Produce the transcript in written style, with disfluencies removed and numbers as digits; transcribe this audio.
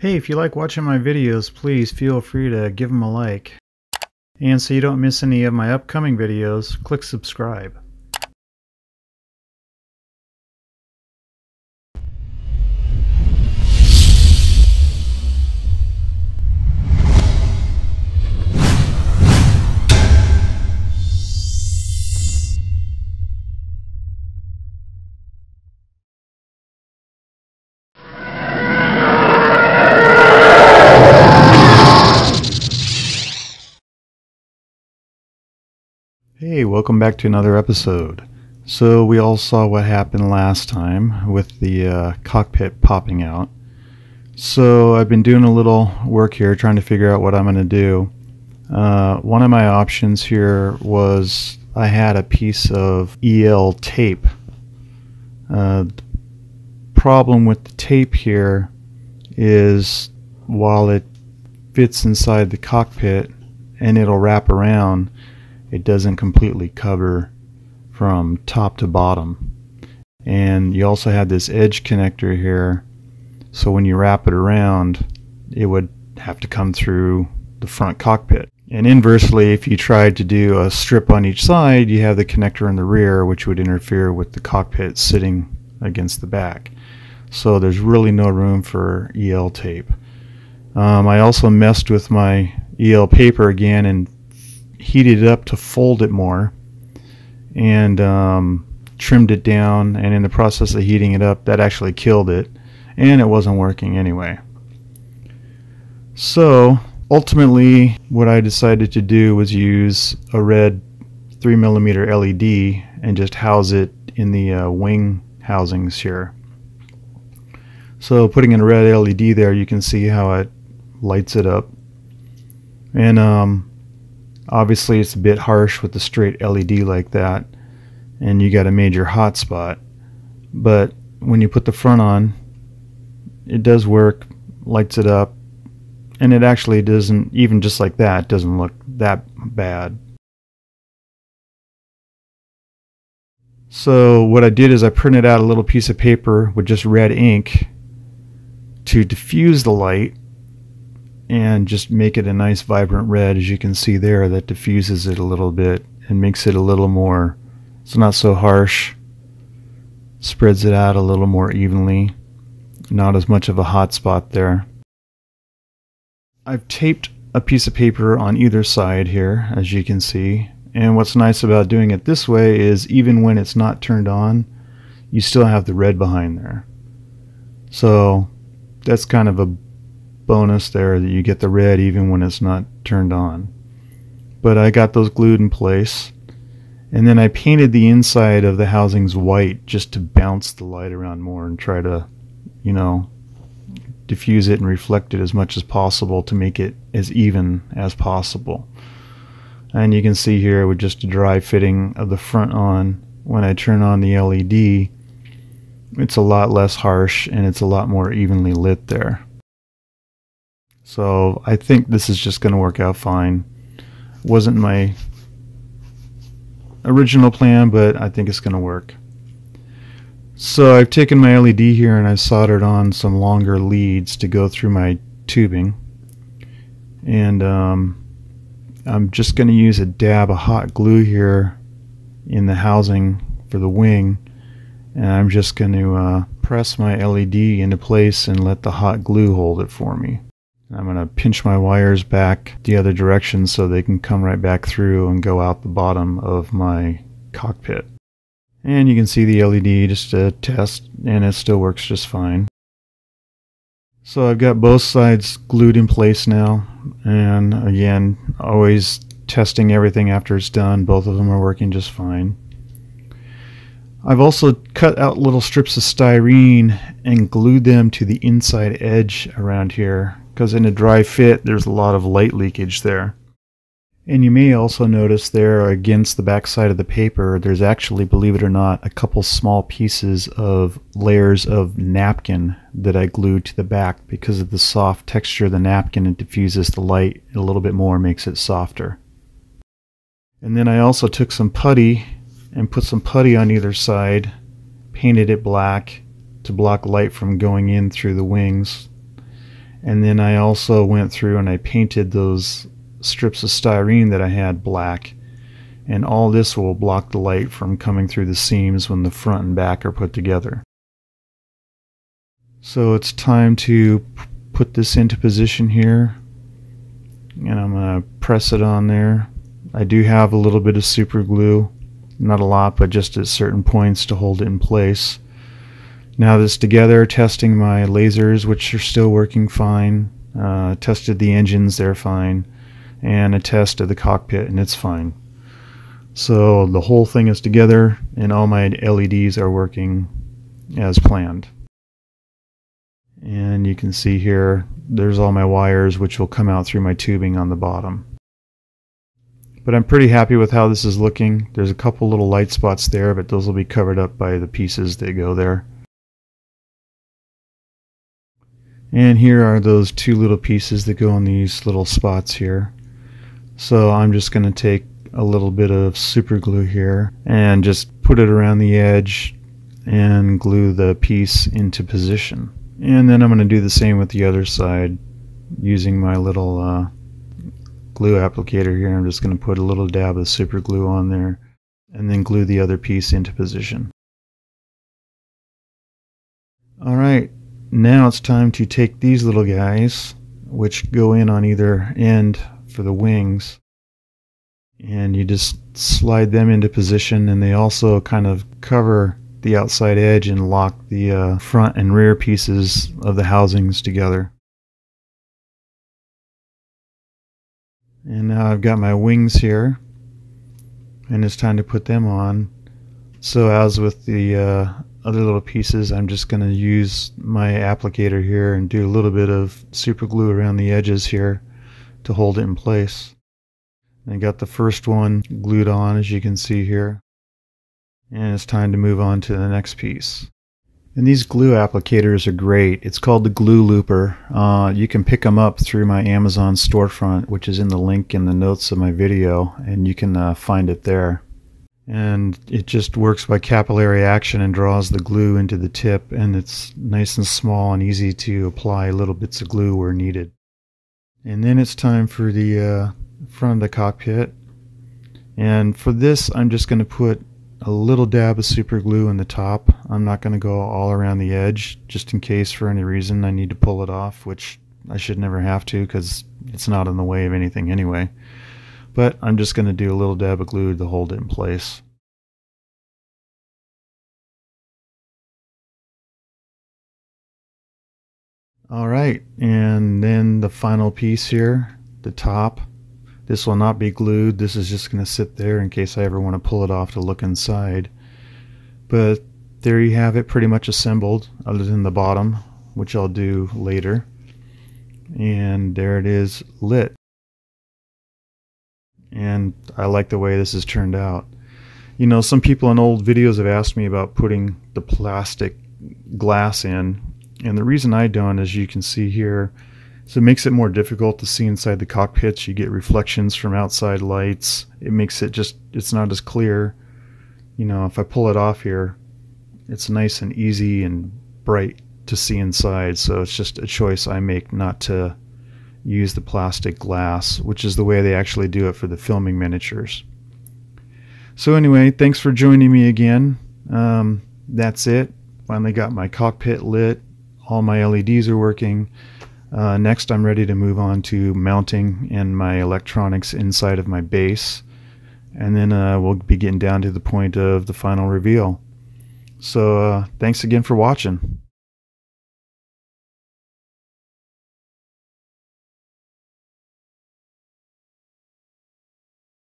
Hey, if you like watching my videos, please feel free to give them a like. And so you don't miss any of my upcoming videos, click subscribe. Hey, welcome back to another episode. So we all saw what happened last time with the cockpit popping out. So I've been doing a little work here trying to figure out what I'm going to do. One of my options here was I had a piece of EL tape. The problem with the tape here is while it fits inside the cockpit and it'll wrap around, it doesn't completely cover from top to bottom. And you also had this edge connector here, so when you wrap it around, it would have to come through the front cockpit. And inversely, if you tried to do a strip on each side, you have the connector in the rear, which would interfere with the cockpit sitting against the back. So there's really no room for EL tape. I also messed with my EL paper again and heated it up to fold it more, and trimmed it down, and in the process of heating it up, that actually killed it, and it wasn't working anyway. So ultimately what I decided to do was use a red 3mm LED and just house it in the wing housings here. So putting in a red LED there, you can see how it lights it up. And obviously it's a bit harsh with the straight LED like that, and you got a major hot spot. But when you put the front on, it does work, lights it up, and it actually doesn't, even just like that, doesn't look that bad. So what I did is I printed out a little piece of paper with just red ink to diffuse the light and just make it a nice vibrant red, as you can see there. That diffuses it a little bit and makes it a little more, it's not so harsh, spreads it out a little more evenly, not as much of a hot spot there. I've taped a piece of paper on either side here, as you can see, and what's nice about doing it this way is even when it's not turned on, you still have the red behind there. So that's kind of a bonus there, that you get the red even when it's not turned on. But I got those glued in place, and then I painted the inside of the housings white just to bounce the light around more and try to, you know, diffuse it and reflect it as much as possible to make it as even as possible. And you can see here with just a dry fitting of the front on, when I turn on the LED, it's a lot less harsh and it's a lot more evenly lit there. So I think this is just going to work out fine. Wasn't my original plan, but I think it's going to work. So I've taken my LED here and I've soldered on some longer leads to go through my tubing. And I'm just going to use a dab of hot glue here in the housing for the wing. And I'm just going to press my LED into place and let the hot glue hold it for me. I'm going to pinch my wires back the other direction so they can come right back through and go out the bottom of my cockpit. And you can see the LED, just a test, and it still works just fine. So I've got both sides glued in place now, and again, always testing everything after it's done. Both of them are working just fine. I've also cut out little strips of styrene and glued them to the inside edge around here, because in a dry fit there's a lot of light leakage there. And you may also notice there against the back side of the paper, there's actually, believe it or not, a couple small pieces of layers of napkin that I glued to the back. Because of the soft texture of the napkin, it diffuses the light a little bit more, makes it softer. And then I also took some putty and put some putty on either side, painted it black to block light from going in through the wings. And then I also went through and I painted those strips of styrene that I had black, and all this will block the light from coming through the seams when the front and back are put together. So it's time to put this into position here, and I'm going to press it on there. I do have a little bit of super glue, not a lot, but just at certain points to hold it in place. Now this together, testing my lasers, which are still working fine. Tested the engines, they're fine, and I tested the cockpit, and it's fine. So the whole thing is together, and all my LEDs are working as planned. And you can see here, there's all my wires, which will come out through my tubing on the bottom. But I'm pretty happy with how this is looking. There's a couple little light spots there, but those will be covered up by the pieces that go there. And here are those two little pieces that go in these little spots here. So I'm just going to take a little bit of super glue here and just put it around the edge and glue the piece into position. And then I'm going to do the same with the other side using my little glue applicator here. I'm just going to put a little dab of super glue on there and then glue the other piece into position. Alright, now it's time to take these little guys, which go in on either end for the wings, and you just slide them into position, and they also kind of cover the outside edge and lock the front and rear pieces of the housings together. And now I've got my wings here, and it's time to put them on. So as with the other little pieces, I'm just going to use my applicator here and do a little bit of super glue around the edges here to hold it in place. And I got the first one glued on, as you can see here. And it's time to move on to the next piece. And these glue applicators are great. It's called the Glue Looper. You can pick them up through my Amazon storefront, which is in the link in the notes of my video, and you can find it there. And it just works by capillary action and draws the glue into the tip, and it's nice and small and easy to apply little bits of glue where needed. And then it's time for the front of the cockpit. And for this, I'm just going to put a little dab of super glue in the top. I'm not going to go all around the edge, just in case for any reason I need to pull it off, which I should never have to because it's not in the way of anything anyway. But I'm just going to do a little dab of glue to hold it in place. Alright, and then the final piece here, the top. This will not be glued. This is just going to sit there in case I ever want to pull it off to look inside. But there you have it, pretty much assembled, other than the bottom, which I'll do later. And there it is, lit. And I like the way this has turned out. You know, some people in old videos have asked me about putting the plastic glass in. And the reason I don't, as you can see here, so it makes it more difficult to see inside the cockpits. You get reflections from outside lights. It makes it just, it's not as clear. You know, if I pull it off here, it's nice and easy and bright to see inside. So it's just a choice I make not to use the plastic glass, which is the way they actually do it for the filming miniatures. So anyway, thanks for joining me again. That's it. Finally got my cockpit lit. All my LEDs are working. Next I'm ready to move on to mounting and my electronics inside of my base, and then we'll be getting down to the point of the final reveal. So thanks again for watching.